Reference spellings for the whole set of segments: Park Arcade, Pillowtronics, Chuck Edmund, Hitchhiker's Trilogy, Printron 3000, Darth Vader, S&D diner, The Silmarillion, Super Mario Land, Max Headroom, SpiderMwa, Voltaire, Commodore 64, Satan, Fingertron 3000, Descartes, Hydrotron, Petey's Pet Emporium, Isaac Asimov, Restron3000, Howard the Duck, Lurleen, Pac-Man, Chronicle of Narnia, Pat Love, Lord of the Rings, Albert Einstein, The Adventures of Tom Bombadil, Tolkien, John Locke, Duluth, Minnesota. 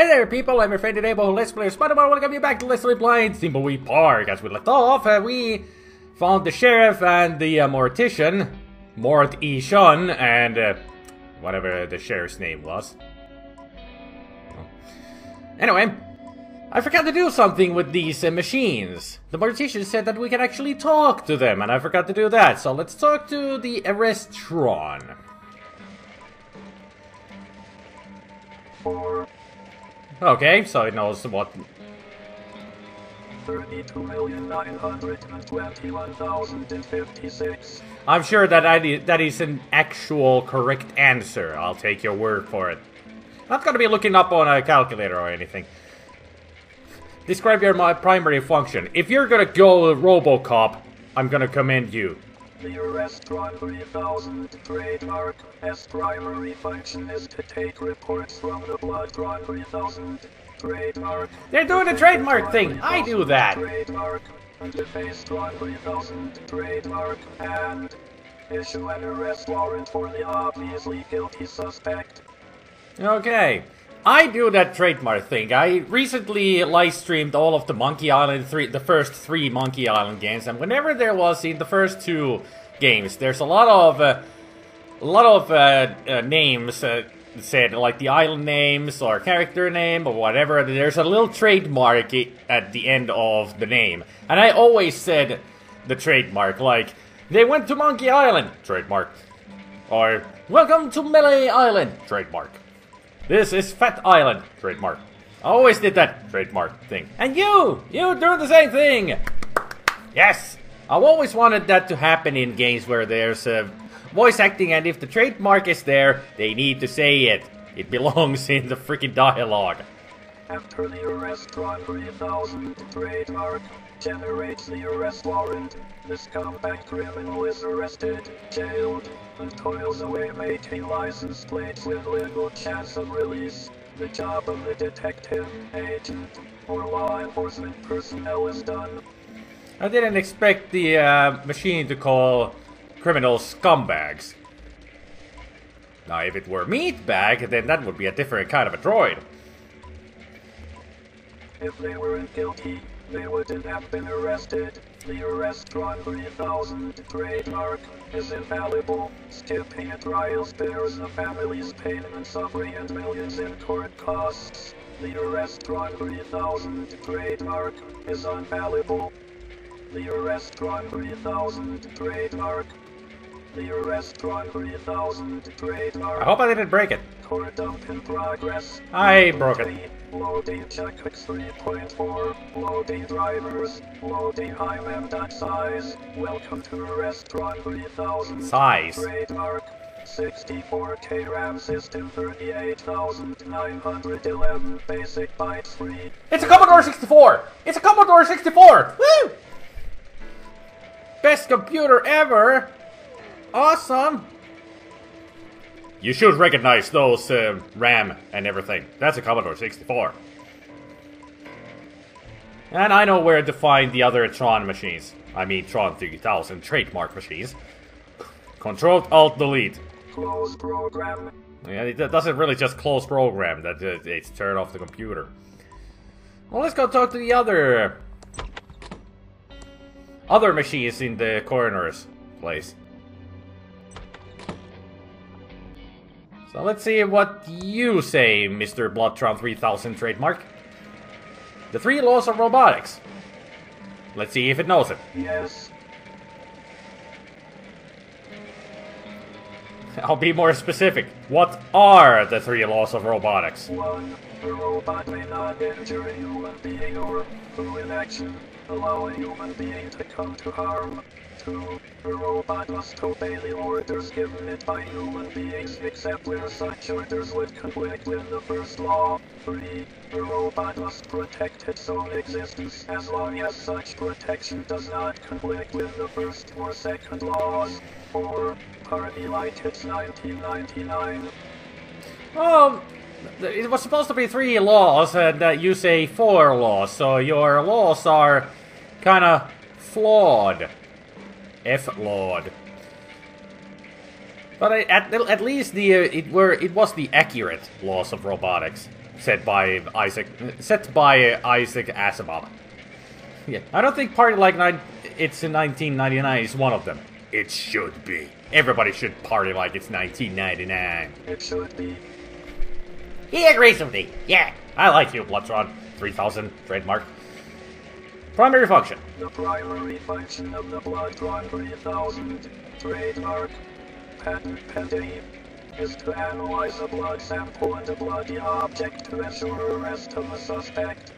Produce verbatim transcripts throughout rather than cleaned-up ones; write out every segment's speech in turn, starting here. Hey there, people! I'm your friend and able Let's Player SpiderMwa. Welcome you back to Let's Play Blind Thimbleweed Park. As we left off, uh, we found the sheriff and the uh, mortician, Mort E. Shun, and uh, whatever the sheriff's name was. Oh. Anyway, I forgot to do something with these uh, machines. The mortician said that we can actually talk to them, and I forgot to do that. So let's talk to the Restron. Okay, so it knows what. thirty-two million nine hundred twenty-one thousand fifty-six. I'm sure that I that is an actual correct answer. I'll take your word for it. Not gonna be looking up on a calculator or anything. Describe your my primary function. If you're gonna go RoboCop, I'm gonna commend you. The Restron three thousand trademark as primary function is to take reports from the Bloodtron three thousand trademark. They're doing the trademark thing! I do that! Trademark, and the Facetron three thousand trademark, and issue an arrest warrant for the obviously guilty suspect. Okay. I do that trademark thing. I recently live streamed all of the Monkey Island three, the first three Monkey Island games, and whenever there was in the first two games, there's a lot of uh, a lot of uh, uh, names uh, said, like the island names or character name or whatever. There's a little trademark at the end of the name, and I always said the trademark, like they went to Monkey Island trademark, or welcome to Melee Island trademark. This is Fat Island trademark. I always did that trademark thing. And you! You do the same thing! Yes! I've always wanted that to happen in games where there's uh, voice acting, and if the trademark is there, they need to say it. It belongs in the freaking dialogue. After the Restron three thousand trademark generates the arrest warrant, this compact criminal is arrested, jailed, and toils away making license plates with little chance of release. The job of the detective, agent, or law enforcement personnel is done. I didn't expect the uh, machine to call criminals scumbags. Now, if it were meatbag, then that would be a different kind of a droid. If they weren't guilty, they wouldn't have been arrested. The Restron three thousand trademark is invaluable. Skipping a trial spares the family's pain and suffering and millions in court costs. The Restron three thousand trademark is invaluable. The Restron three thousand trademark. The Restron three thousand trademark. I hope I didn't break it. Court dump in progress. I broke it. Loading checkbox three point four, loading drivers, loading I M M. Size, welcome to Restron three thousand. Size. Trademark, sixty-four K RAM system, thirty-eight thousand nine hundred eleven basic bytes free. It's a Commodore sixty-four! It's a Commodore sixty-four! Woo! Best computer ever! Awesome! You should recognize those uh, RAM and everything. That's a Commodore sixty-four. And I know where to find the other Tron machines. I mean Tron three thousand trademark machines. Control Alt Delete. Close program. Yeah, it doesn't really just close program. That uh, it's turn off the computer. Well, let's go talk to the other other machines in the coroner's place. So let's see what you say, Mister Bloodtron three thousand trademark. The three laws of robotics. Let's see if it knows it. Yes. I'll be more specific. What are the three laws of robotics? One, the robot may not injure a human being or, through inaction, allow a human being to come to harm. Two, the robot must obey the orders given it by human beings, except where such orders would conflict with the first law. Three, the robot must protect its own existence as long as such protection does not conflict with the first or second laws. Four, party like it's nineteen ninety-nine. Well, it was supposed to be three laws, and uh, you say four laws, so your laws are kind of flawed. F Lord. But I, at, at least the uh, it were it was the accurate laws of robotics. set by Isaac, set by Isaac Asimov. Yeah, I don't think Party Like nine, It's in nineteen ninety-nine is one of them. It should be. Everybody should party like it's nineteen ninety-nine. It should be. He agrees with me. Yeah, I like you, Bloodtron three thousand trademark. Primary function. The primary function of the Bloodtron three thousand trademark patent pending is to analyze a blood sample and a bloody object to ensure arrest of a suspect.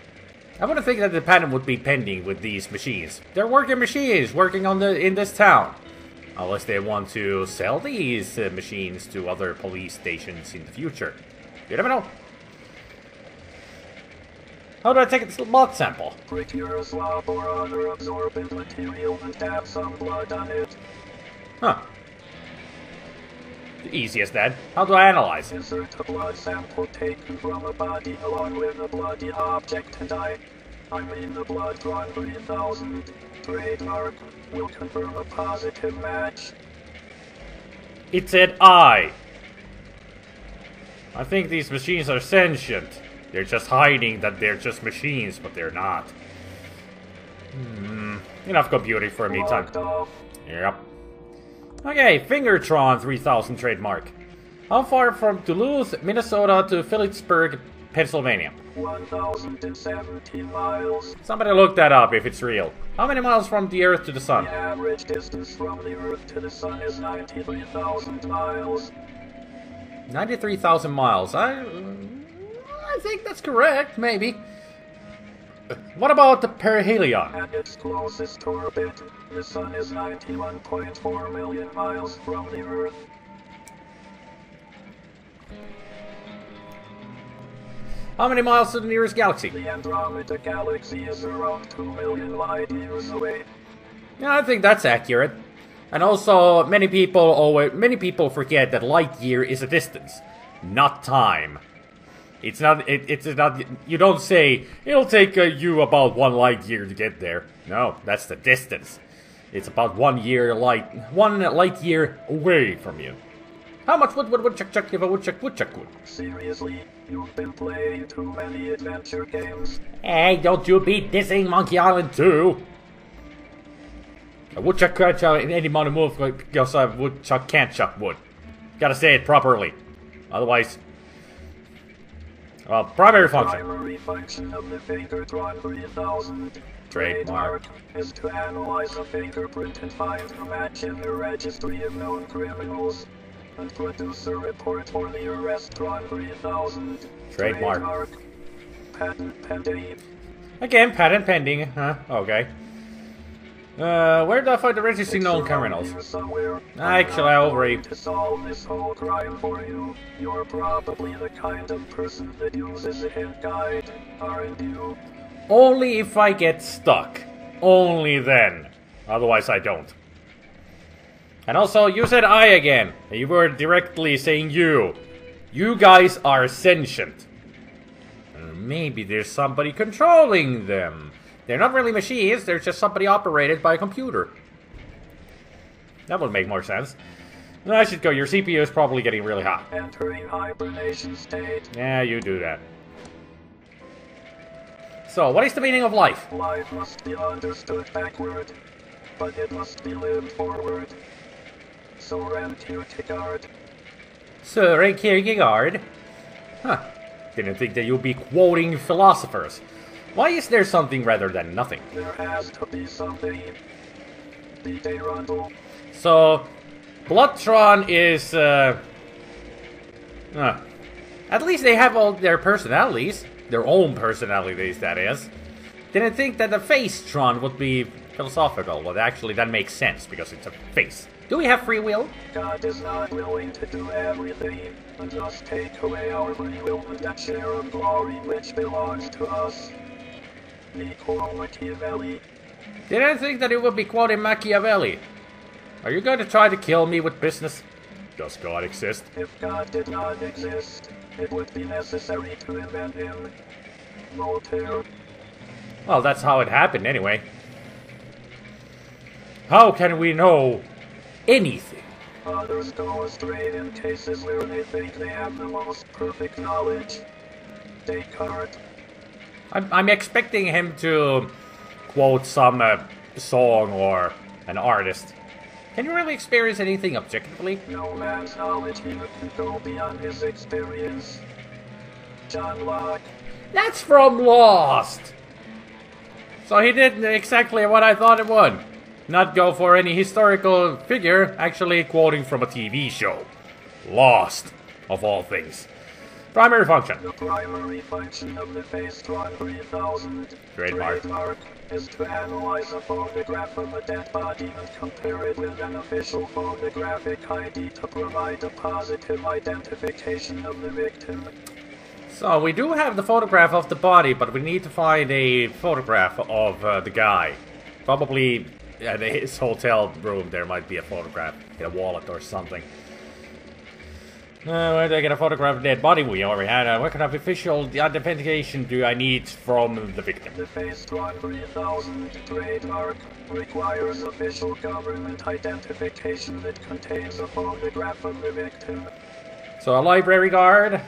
I would think that the patent would be pending with these machines. They're working machines working on the in this town. Unless they want to sell these uh, machines to other police stations in the future. You never know. How do I take this blood sample? Procure a swab or other absorbent material and tap some blood on it. Huh. The easiest then. How do I analyze? Insert a blood sample taken from a body along with a bloody object and I, I mean the Bloodtron three thousand trademark will confirm a positive match. It said I. I think these machines are sentient. They're just hiding that they're just machines, but they're not. Hmm. Enough computing for a meantime. Yep. Okay, Fingertron three thousand trademark. How far from Duluth, Minnesota to Phillipsburg, Pennsylvania? one thousand seventy miles. Somebody look that up if it's real. How many miles from the Earth to the Sun? The average distance from the Earth to the Sun is ninety-three thousand miles. ninety-three thousand miles. I... I think that's correct, maybe. What about the perihelion? At its closest orbit, the Sun is ninety-one point four million miles from the Earth. How many miles to the nearest galaxy? The Andromeda galaxy is around two million light years away. Yeah, I think that's accurate. And also, many people always, many people forget that light year is a distance, not time. It's not. It, it's not. You don't say it'll take uh, you about one light year to get there. No, that's the distance. It's about one year light, one light year away from you. How much wood would woodchuck chuck if a woodchuck woodchuck would? Seriously, you've been playing too many adventure games. Hey, don't you be dissing Monkey Island too? A woodchuck can't chuck in any amount of move because a woodchuck can't chuck wood. Gotta say it properly, otherwise. Well, primary function. Primary function of the Fingertron three thousand trademark is to analyze a fingerprint and find a match in the registry of known criminals and produce a report for the Restron three thousand trademark. trademark. Patent pending. Again, patent pending, huh? Okay. Uh, where do I find the registry of known criminals? Actually, I overread. To solve this whole crime for you, you're probably the kind of person that uses a hint guide, aren't you? Only if I get stuck. Only then. Otherwise, I don't. And also, you said I again. You were directly saying you. You guys are sentient. Maybe there's somebody controlling them. They're not really machines, they're just somebody operated by a computer. That would make more sense. I should go, your C P U is probably getting really hot. Entering hibernation state. Yeah, you do that. So, what is the meaning of life? Life must be understood backward, but it must be lived forward. Soren Kierkegaard. Soren Kierkegaard? Huh. Didn't think that you'd be quoting philosophers. Why is there something rather than nothing? There has to be something. D J Rundle. So, Bloodtron is... Uh, uh, at least they have all their personalities. Their own personalities, that is. Didn't think that the Facetron would be philosophical. Well, actually, that makes sense, because it's a face. Do we have free will? God is not willing to do everything, and just take away our free will and that share of glory which belongs to us. Machiavelli. Did I think that it would be quoting Machiavelli? Are you going to try to kill me with business? Does God exist? If God did not exist, it would be necessary to invent him. Voltaire. Well, that's how it happened anyway. How can we know anything? Others go astray in cases where they think they have the most perfect knowledge. Descartes. I'm, I'm expecting him to quote some uh, song or an artist. Can you really experience anything objectively? No man's knowledge even can go beyond his experience. John Locke. That's from Lost! So he did exactly what I thought it would. Not go for any historical figure, actually quoting from a T V show. Lost, of all things. Primary function. The primary function of the Restron three thousand trademark. trademark is to analyze a photograph of a dead body and compare it with an official photographic I D to provide a positive identification of the victim. So we do have the photograph of the body, but we need to find a photograph of uh, the guy. Probably at his hotel room there might be a photograph in a wallet or something. Uh, where do I get a photograph of the dead body? We already had. Uh, what kind of official identification do I need from the victim? The Restron three thousand trademark requires official government identification that contains a photograph of the victim. So a library card,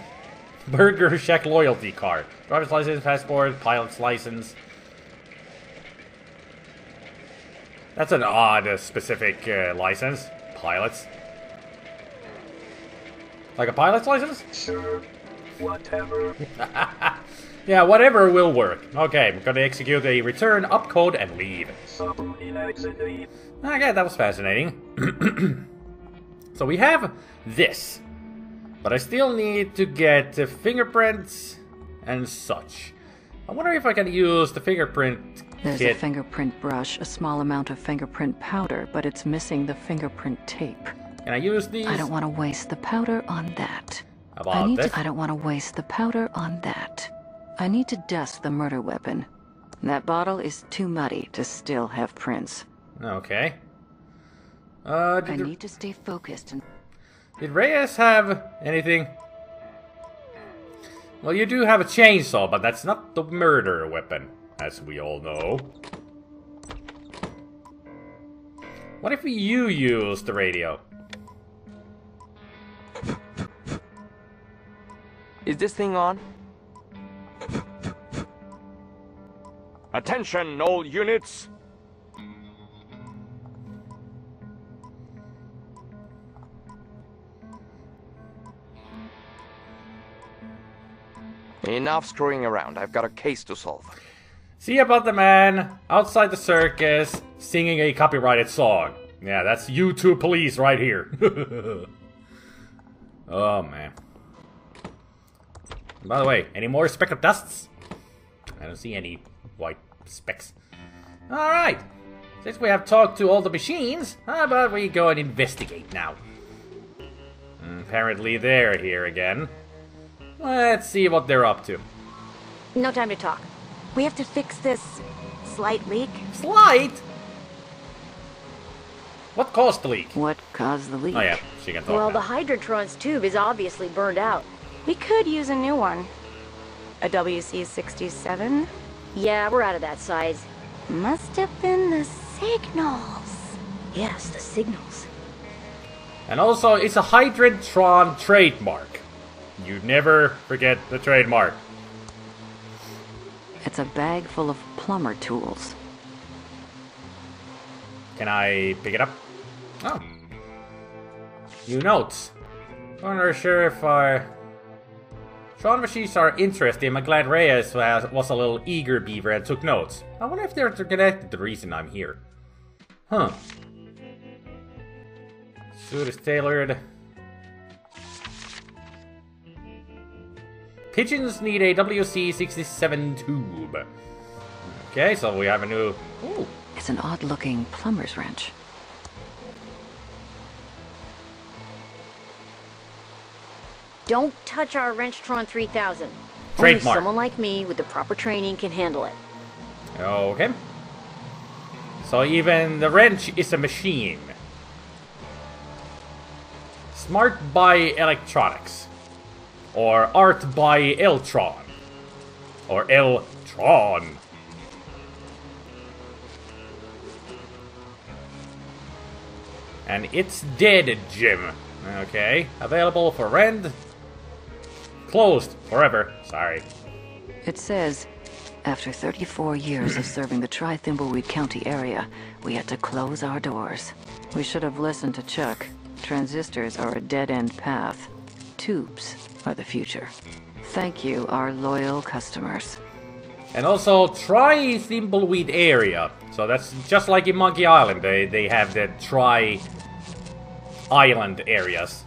Burger Shack loyalty card, driver's license, passport, pilot's license. That's an odd uh, specific uh, license. Pilots. Like a pilot's license? Sure. Whatever. Yeah, whatever will work. Okay, we're gonna execute a return, up code, and leave. Okay, that was fascinating. So we have this. But I still need to get uh, fingerprints and such. I wonder if I can use the fingerprint kit. There's a fingerprint brush, a small amount of fingerprint powder, but it's missing the fingerprint tape. Can I use these? I don't want to waste the powder on that. About I need this? To, I don't want to waste the powder on that. I need to dust the murder weapon. That bottle is too muddy to still have prints. Okay. Uh, did I need to stay focused. And did Reyes have anything? Well, you do have a chainsaw, but that's not the murder weapon, as we all know. What if you use the radio? Is this thing on? Attention, all units! Enough screwing around. I've got a case to solve. See about the man outside the circus singing a copyrighted song. Yeah, that's YouTube police right here. Oh, man. By the way, any more speck of dusts? I don't see any white specks. Alright! Since we have talked to all the machines, how about we go and investigate now? Apparently they're here again. Let's see what they're up to. No time to talk. We have to fix this slight leak. Slight? What caused the leak? What caused the leak? Oh yeah, she can talk. Well, now the Hydrotron's tube is obviously burned out. We could use a new one. A W C sixty-seven? Yeah, we're out of that size. Must have been the signals. Yes, the signals. And also, it's a Hydrotron trademark. You never forget the trademark. It's a bag full of plumber tools. Can I pick it up? Oh. New notes. I'm not sure if I... Tron machines are interesting. I'm glad Reyes was a little eager beaver and took notes. I wonder if they're connected to the reason I'm here. Huh. Suit is tailored. Pigeons need a W C sixty-seven tube. Okay, so we have a new... Ooh. It's an odd-looking plumber's wrench. Don't touch our Restron three thousand. Only someone like me with the proper training can handle it. Okay. So even the wrench is a machine. Smart by electronics. Or art by Eltron. Or Eltron. And it's dead, Jim. Okay. Available for rent. Closed forever. Sorry. It says, after thirty-four years of serving the Tri-Thimbleweed County area, we had to close our doors. We should have listened to Chuck. Transistors are a dead-end path. Tubes are the future. Thank you, our loyal customers. And also, Tri-Thimbleweed area. So that's just like in Monkey Island. They, they have the Tri-Island areas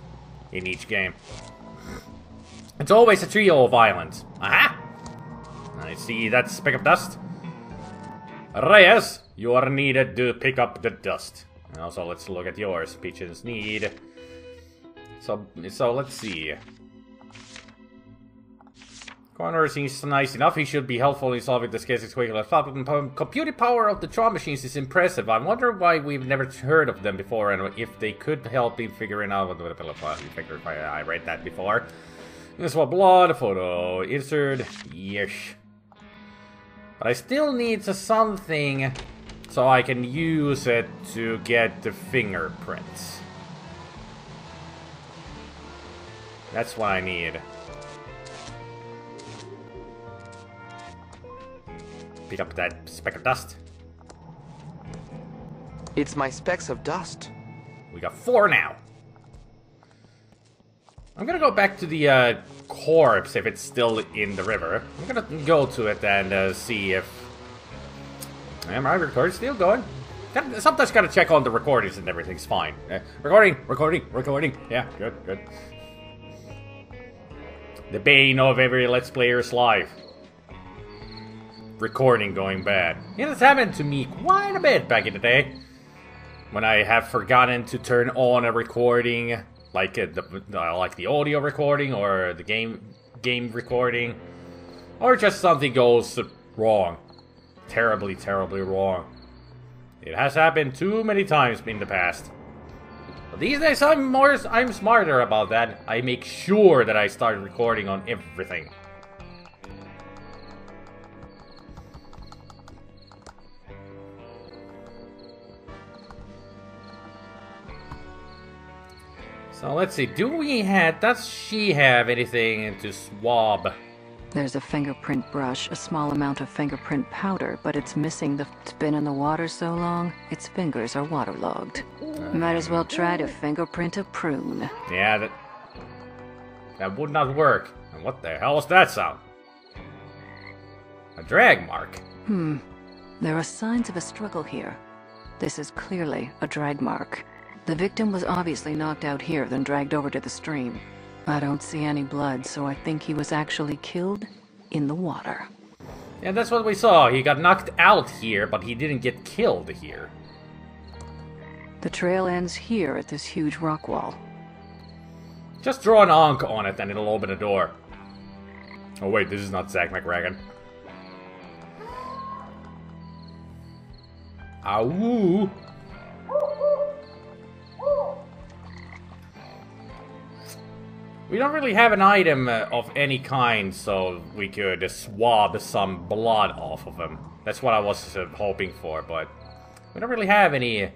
in each game. It's always a trio of islands. Aha! I see that's pick up dust. Reyes, you are needed to pick up the dust. And also, let's look at yours. Pigeons need. So, so let's see. Corner seems nice enough. He should be helpful in solving this case as quickly as possible. Computing power of the Tron machines is impressive. I wonder why we've never heard of them before, and if they could help in figuring out what the pillow. I read that before. This one blood photo insert. Yes. But I still need something so I can use it to get the fingerprints. That's what I need. Pick up that speck of dust. It's my specks of dust. We got four now. I'm gonna go back to the uh, corpse if it's still in the river. I'm gonna go to it and uh, see if... Am I recording? Still going? Sometimes gotta check on the recordings and everything's fine. Uh, recording, recording, recording. Yeah, good, good. The bane of every Let's Player's life. Recording going bad. Yeah, this happened to me quite a bit back in the day. When I have forgotten to turn on a recording, like the like the audio recording or the game game recording, or just something goes wrong, terribly, terribly wrong. It has happened too many times in the past. But these days, I'm more I'm smarter about that. I make sure that I start recording on everything. So let's see, do we have, does she have anything to swab? There's a fingerprint brush, a small amount of fingerprint powder, but it's missing the, it's been in the water so long, its fingers are waterlogged. Uh, Might as well try to fingerprint a prune. Yeah, that, that would not work. And what the hell is that sound? A drag mark. Hmm, there are signs of a struggle here. This is clearly a drag mark. The victim was obviously knocked out here, then dragged over to the stream. I don't see any blood, so I think he was actually killed in the water. Yeah, that's what we saw. He got knocked out here, but he didn't get killed here. The trail ends here at this huge rock wall. Just draw an onk on it, and it'll open a door. Oh wait, this is not Zack McRagan. Awoo! We don't really have an item uh, of any kind, so we could uh, swab some blood off of him. That's what I was uh, hoping for, but we don't really have any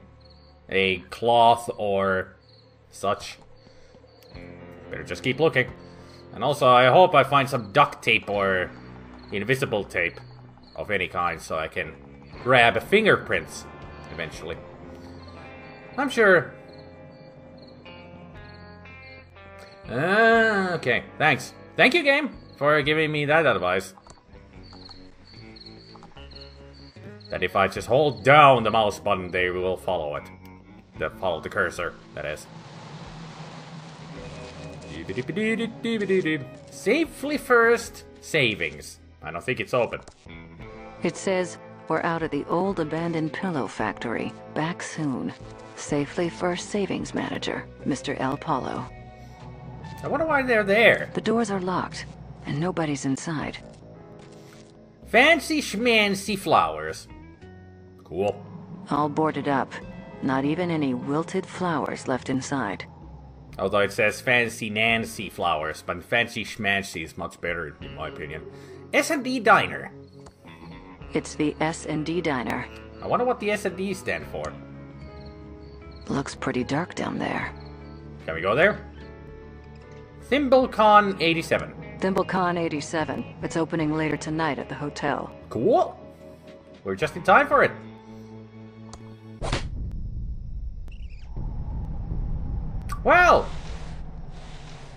a cloth or such. Better just keep looking. And also, I hope I find some duct tape or invisible tape of any kind, so I can grab fingerprints eventually. I'm sure. Uh, okay, thanks. Thank you, game, for giving me that advice. That if I just hold down the mouse button, they will follow it. They follow the cursor, that is. Safely First Savings. I don't think it's open. It says, we're out at the old abandoned pillow factory. Back soon. Safely First Savings Manager, Mister El Polo. I wonder why they're there. The doors are locked, and nobody's inside. Fancy schmancy flowers. Cool. All boarded up. Not even any wilted flowers left inside. Although it says fancy Nancy flowers, but fancy schmancy is much better, in my opinion. S and D diner. It's the S and D diner. I wonder what the S and D stand for. Looks pretty dark down there. Can we go there? ThimbleCon eighty-seven. ThimbleCon eighty-seven. It's opening later tonight at the hotel. Cool! We're just in time for it. Well,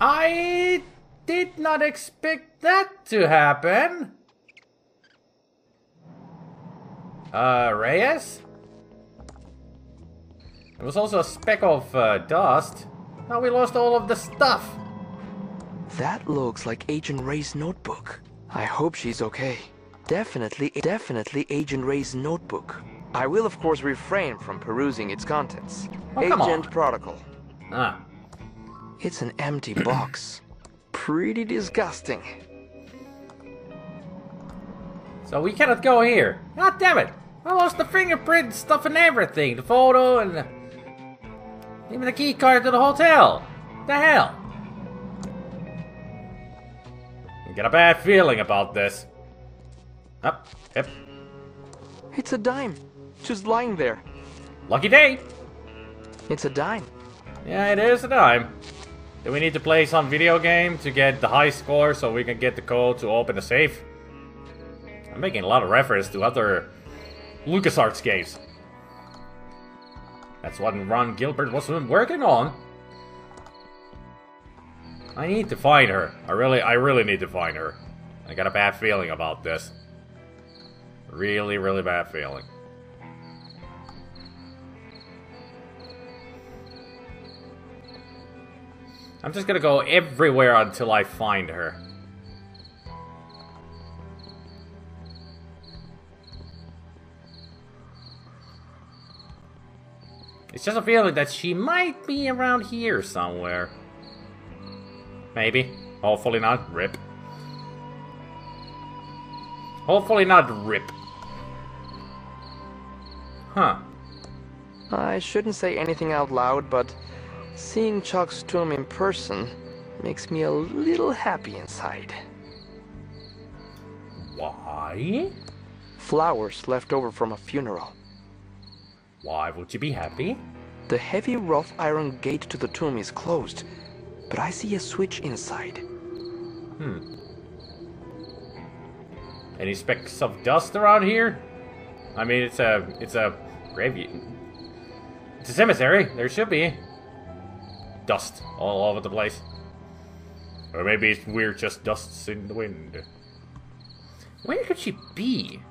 I did not expect that to happen. Uh, Reyes? There was also a speck of uh, dust. Now we lost all of the stuff. That looks like Agent Ray's notebook. I hope she's okay. Definitely, definitely Agent Ray's notebook. I will, of course, refrain from perusing its contents. Oh, Agent Protocol. Ah. It's an empty box. Pretty disgusting. So we cannot go here. God damn it! I lost the fingerprint stuff and everything. The photo and the... even the key card to the hotel. What the hell? I get a bad feeling about this. Up, up. It's a dime. Just lying there. Lucky day. It's a dime. Yeah, it is a dime. Do we need to play some video game to get the high score so we can get the code to open the safe? I'm making a lot of reference to other LucasArts games. That's what Ron Gilbert was working on. I need to find her. I really, I really need to find her. I got a bad feeling about this. Really, really bad feeling. I'm just gonna go everywhere until I find her. It's just a feeling that she might be around here somewhere. Maybe. Hopefully not. Rip. Hopefully not rip. Huh. I shouldn't say anything out loud, but seeing Chuck Sturm in person makes me a little happy inside. Why? Flowers left over from a funeral. Why would you be happy? The heavy rough iron gate to the tomb is closed, but I see a switch inside. Hmm. Any specks of dust around here? I mean, it's a it's a graveyard. It's a cemetery. There should be dust all over the place. Or maybe we're just dusts in the wind. Where could she be?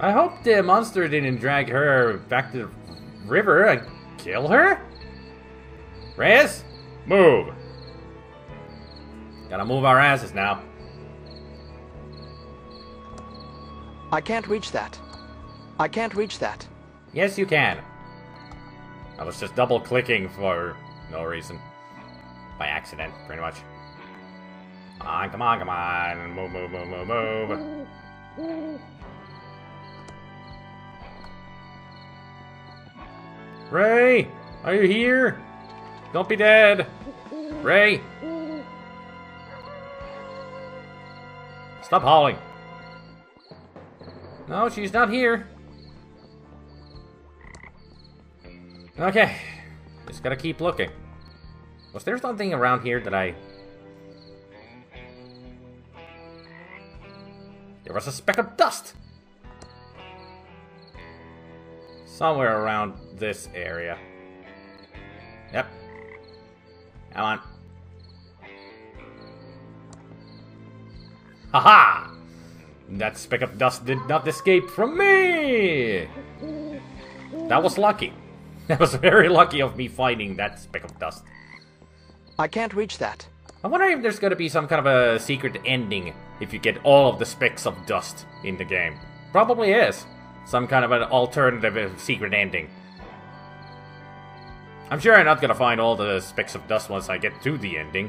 I hope the monster didn't drag her back to the river and kill her? Reyes, move! Gotta move our asses now. I can't reach that. I can't reach that. Yes, you can. I was just double-clicking for no reason. By accident, pretty much. Come on, come on, come on. Move, move, move, move, move. Ray, are you here? Don't be dead. Ray. Stop howling. No, she's not here. Okay. Just gotta keep looking. Was there something around here that I... There was a speck of dust! Somewhere around this area. Yep. Come on. Haha! That speck of dust did not escape from me! That was lucky. That was very lucky of me finding that speck of dust. I can't reach that. I wonder if there's gonna be some kind of a secret ending if you get all of the specks of dust in the game. Probably is. Some kind of an alternative secret ending. I'm sure I'm not gonna find all the specks of dust once I get to the ending.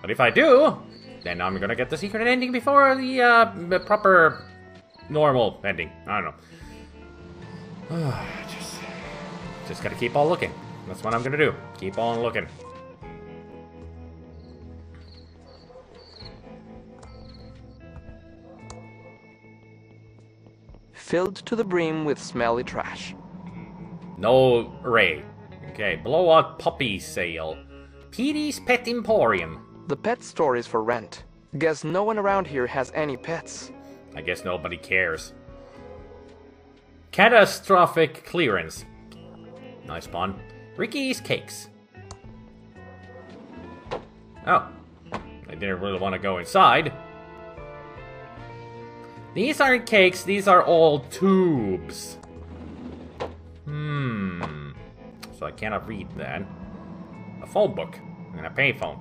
But if I do, then I'm gonna get the secret ending before the uh, proper normal ending. I don't know. just, just gotta keep on looking. That's what I'm gonna do. Keep on looking. Filled to the brim with smelly trash. No, Ray. Okay, blow out puppy sale. Petey's Pet Emporium. The pet store is for rent. Guess no one around here has any pets. I guess nobody cares. Catastrophic clearance. Nice pun. Ricky's Cakes. Oh. I didn't really want to go inside. These aren't cakes, these are all tubes. Hmm. So I cannot read that. A phone book and a payphone.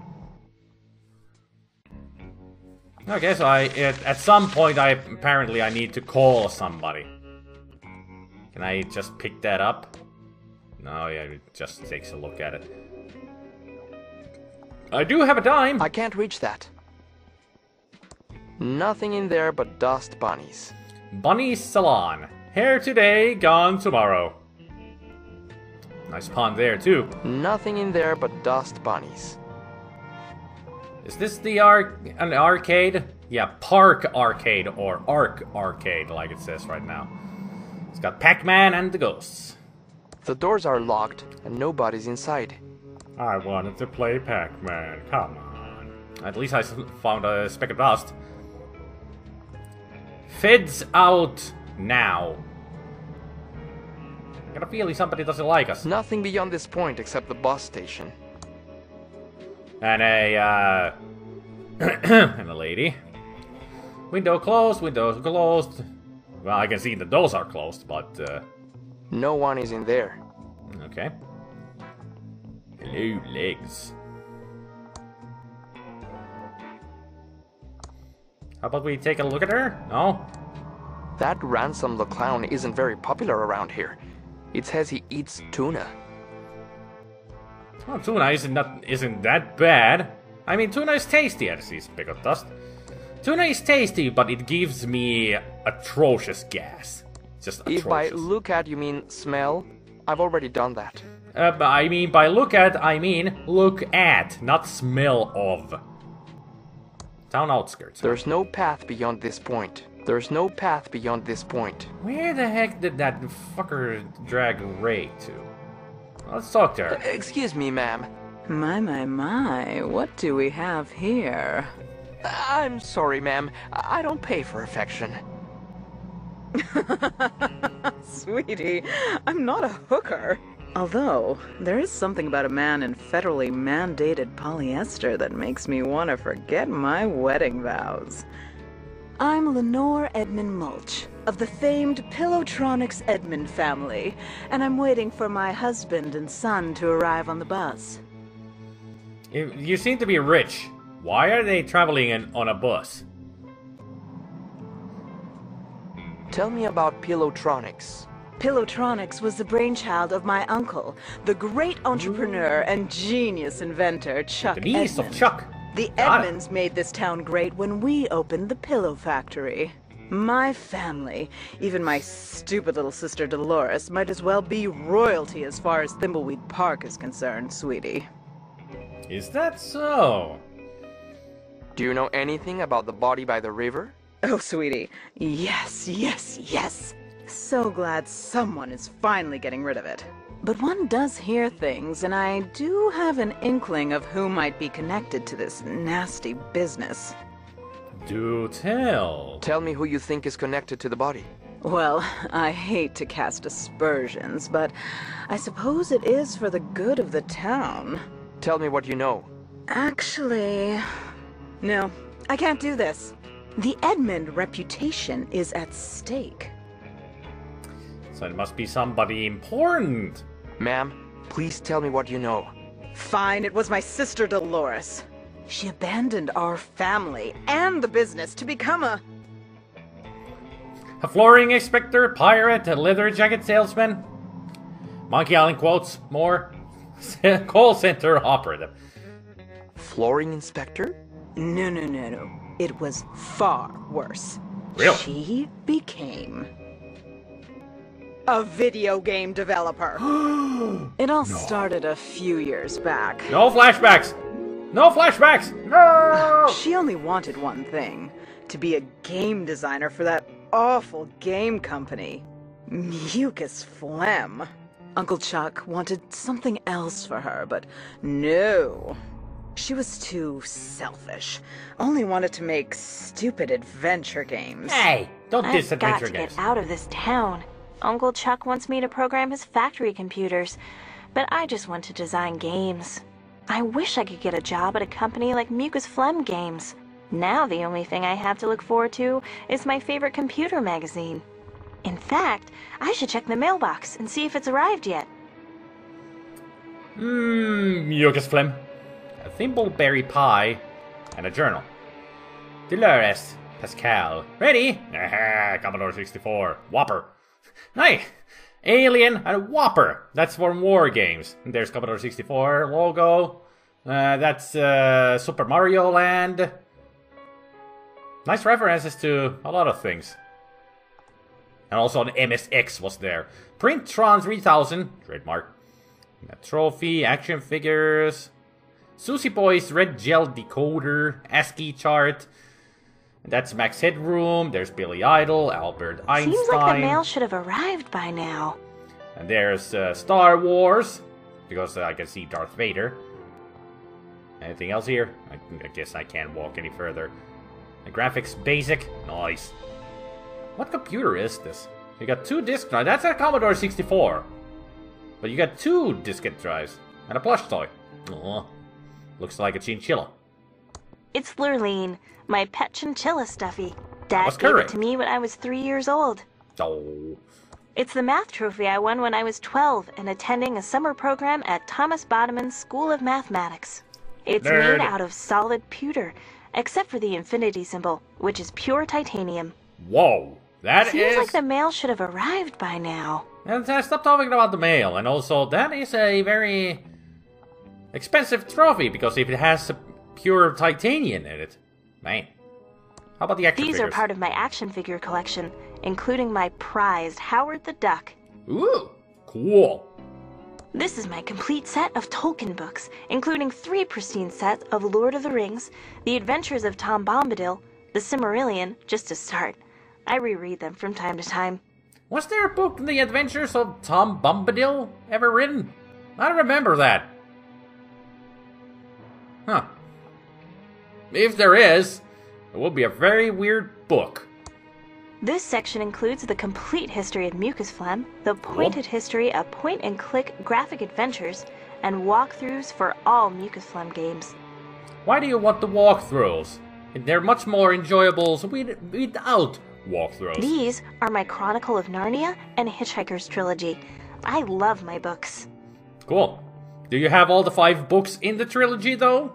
Okay, so I at, at some point I apparently I need to call somebody. Can I just pick that up? No, yeah, it just takes a look at it. I do have a dime! I can't reach that. Nothing in there but dust bunnies. Bunny Salon. Hair today, gone tomorrow. Nice pond there, too. Nothing in there but dust bunnies. Is this the arc... an arcade? Yeah, Park Arcade, or Arc Arcade, like it says right now. It's got Pac-Man and the ghosts. The doors are locked, and nobody's inside. I wanted to play Pac-Man, come on. At least I found a speck of dust. Feds out now. I got a feeling somebody doesn't like us. Nothing beyond this point except the bus station. And a, uh... and a lady. Window closed, windows closed. Well, I can see the doors are closed, but, uh... no one is in there. Okay. Hello, legs. How about we take a look at her? No? That Ransom the Clown isn't very popular around here. It says he eats tuna. Well, tuna isn't, not, isn't that bad. I mean, tuna is tasty. I see a speck of dust. Tuna is tasty, but it gives me atrocious gas. Just atrocious. If by look at you mean smell, I've already done that. Uh, I mean, by look at, I mean look at, not smell of. Town outskirts. There's no path beyond this point. There's no path beyond this point. Where the heck did that fucker drag Ray to? Let's talk to her. Uh, excuse me, ma'am. My, my, my, what do we have here? I'm sorry, ma'am. I don't pay for affection. Sweetie, I'm not a hooker. Although, there is something about a man in federally mandated polyester that makes me want to forget my wedding vows. I'm Lenore Edmund Mulch, of the famed Pillowtronics Edmund family, and I'm waiting for my husband and son to arrive on the bus. You, you seem to be rich. Why are they traveling in, on a bus? Tell me about Pillowtronics. Pillowtronics was the brainchild of my uncle, the great entrepreneur and genius inventor Chuck Edmund. The niece of Chuck. The Edmonds made this town great when we opened the pillow factory. My family, even my stupid little sister Dolores, might as well be royalty as far as Thimbleweed Park is concerned, sweetie. Is that so? Do you know anything about the body by the river? Oh, sweetie. Yes, yes, yes. So glad someone is finally getting rid of it. But one does hear things, and I do have an inkling of who might be connected to this nasty business. Do tell. Tell me who you think is connected to the body. Well, I hate to cast aspersions, but I suppose it is for the good of the town. Tell me what you know. Actually... no, I can't do this. The Edmund reputation is at stake. So it must be somebody important. Ma'am, please tell me what you know. Fine, it was my sister Dolores. She abandoned our family and the business to become a... a flooring inspector, pirate, a leather jacket salesman. Monkey Island quotes, more. Call center operative. Flooring inspector? No, no, no, no. It was far worse. Really? She became... a video game developer. It all no. started a few years back. No flashbacks! No flashbacks! No! She only wanted one thing. To be a game designer for that awful game company. Mucus Phlegm. Uncle Chuck wanted something else for her, but no. She was too selfish. Only wanted to make stupid adventure games. Hey, don't diss adventure games. I've got to get out of this town. Uncle Chuck wants me to program his factory computers, but I just want to design games. I wish I could get a job at a company like Mucus Phlegm Games. Now the only thing I have to look forward to is my favorite computer magazine. In fact, I should check the mailbox and see if it's arrived yet. Mmm, Mucus Phlegm. A thimbleberry pie, and a journal. Dolores, Pascal, ready? Commodore sixty-four, Whopper. Nice! Alien and a Whopper. That's for war games. There's Commodore sixty-four logo. Uh, that's uh, Super Mario Land. Nice references to a lot of things. And also an M S X was there. Printron three thousand, trademark. A trophy, action figures. Susie Boy's Red Gel Decoder, ASCII chart. That's Max Headroom. There's Billy Idol, Albert Einstein. Seems like the mail should have arrived by now. And there's uh, Star Wars, because uh, I can see Darth Vader. Anything else here? I, I guess I can't walk any further. The graphics basic. Nice. What computer is this? You got two disk drives. That's a Commodore sixty-four. But you got two diskette drives and a plush toy. Aww. Looks like a chinchilla. It's Lurleen, my pet chinchilla stuffy. Dad gave it to me when I was three years old. Oh. It's the math trophy I won when I was twelve and attending a summer program at Thomas Bodeman's School of Mathematics. It's Nerd. Made out of solid pewter, except for the infinity symbol, which is pure titanium. Whoa, that Seems is... Seems like the mail should have arrived by now. And stop talking about the mail, and also that is a very... expensive trophy, because if it has a pure titanium in it. Man. How about the action These figures? These are part of my action figure collection, including my prized Howard the Duck. Ooh, cool. This is my complete set of Tolkien books, including three pristine sets of Lord of the Rings, The Adventures of Tom Bombadil, The Silmarillion, just to start. I reread them from time to time. Was there a book, The Adventures of Tom Bombadil, ever written? I don't remember that. Huh. If there is, it will be a very weird book. This section includes the complete history of Mucus Phlegm, the pointed cool. history of point-and-click graphic adventures, and walkthroughs for all Mucus Phlegm games. Why do you want the walkthroughs? They're much more enjoyable without walkthroughs. These are my Chronicle of Narnia and Hitchhiker's trilogy. I love my books. Cool. Do you have all the five books in the trilogy, though?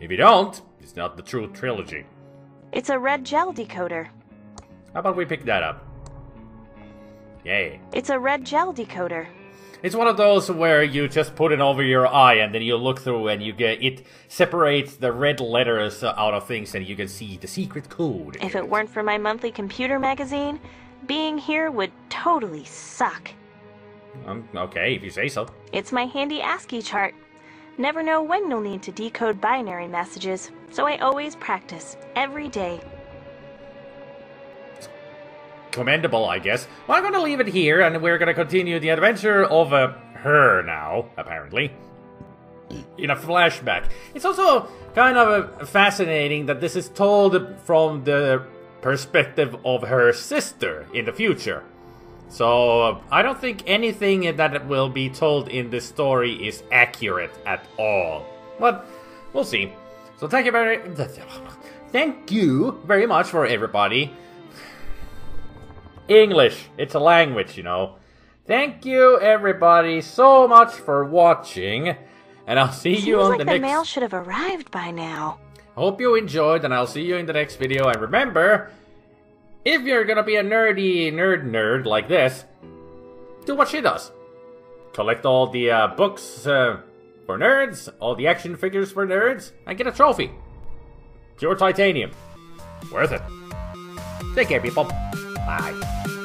If you don't, it's not the true trilogy. It's a red gel decoder. How about we pick that up? Yay. It's a red gel decoder. It's one of those where you just put it over your eye and then you look through and you get it separates the red letters out of things and you can see the secret code. If it weren't for my monthly computer magazine, being here would totally suck. Um, okay, if you say so. It's my handy ASCII chart. Never know when you'll need to decode binary messages, so I always practice, every day. Commendable, I guess. Well, I'm gonna leave it here, and we're gonna continue the adventure of uh, her now, apparently. In a flashback. It's also kind of uh, fascinating that this is told from the perspective of her sister in the future. So, uh, I don't think anything that will be told in this story is accurate at all. But, we'll see. So thank you very... Thank you very much for everybody. English, it's a language, you know. Thank you everybody so much for watching. And I'll see Seems you on like the, the next... the mail should have arrived by now. Hope you enjoyed, and I'll see you in the next video. And remember... if you're gonna be a nerdy nerd nerd like this, do what she does. Collect all the uh, books uh, for nerds, all the action figures for nerds, and get a trophy. Pure titanium. Worth it. Take care, people. Bye.